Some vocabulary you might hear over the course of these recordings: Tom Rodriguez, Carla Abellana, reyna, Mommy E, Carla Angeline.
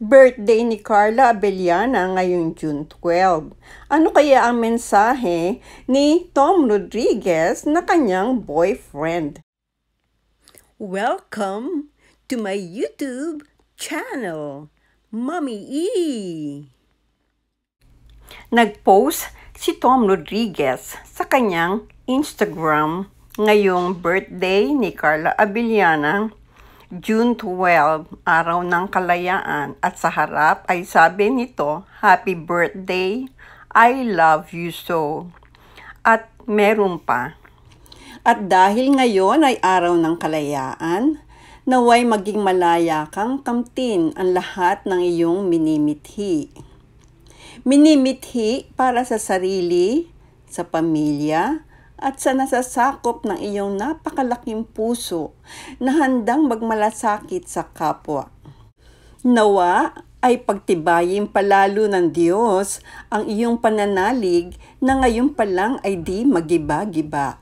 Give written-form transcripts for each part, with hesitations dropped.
Birthday ni Carla Abellana ngayong June 12. Ano kaya ang mensahe ni Tom Rodriguez na kanyang boyfriend? Welcome to my YouTube channel, Mommy E. Nag-post si Tom Rodriguez sa kanyang Instagram ngayong birthday ni Carla Abellana, June 12, araw ng kalayaan, at sa harap ay sabi nito, "Happy birthday, I love you so." At meron pa. At dahil ngayon ay araw ng kalayaan, naway maging malaya kang kamtin ang lahat ng iyong minimithi. Minimithi para sa sarili, sa pamilya, at sa nasasakop ng iyong napakalaking puso na handang magmalasakit sa kapwa. Nawa ay pagtibayin palalo ng Diyos ang iyong pananalig na ngayon pa lang ay di magiba-giba.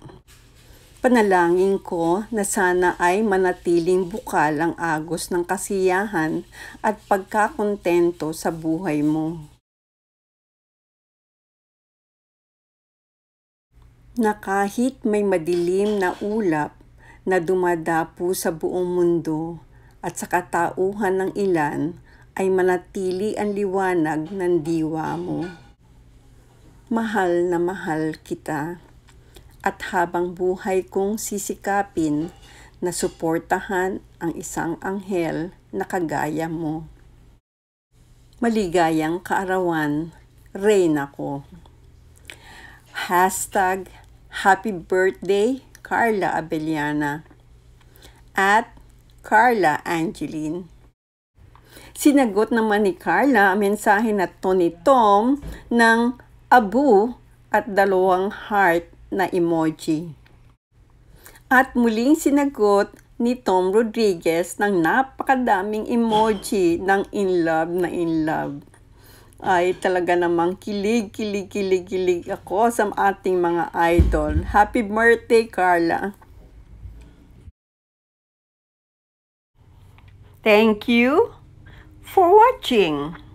Panalangin ko na sana ay manatiling bukal ang agos ng kasiyahan at pagkakontento sa buhay mo. Na kahit may madilim na ulap na dumadapo sa buong mundo at sa katauhan ng ilan, ay manatili ang liwanag ng diwa mo. Mahal na mahal kita, at habang buhay kong sisikapin na suportahan ang isang anghel na kagaya mo. Maligayang kaarawan, Reyna ko. Hashtag Happy Birthday, Carla Abellana. At Carla Angeline. Sinagot naman ni Carla ang mensahe na to ni Tom ng abu at dalawang heart na emoji. At muling sinagot ni Tom Rodriguez ng napakadaming emoji ng in love na in love. Ay talaga namang kilig ako sa ating mga idol. Happy birthday, Carla. Thank you for watching.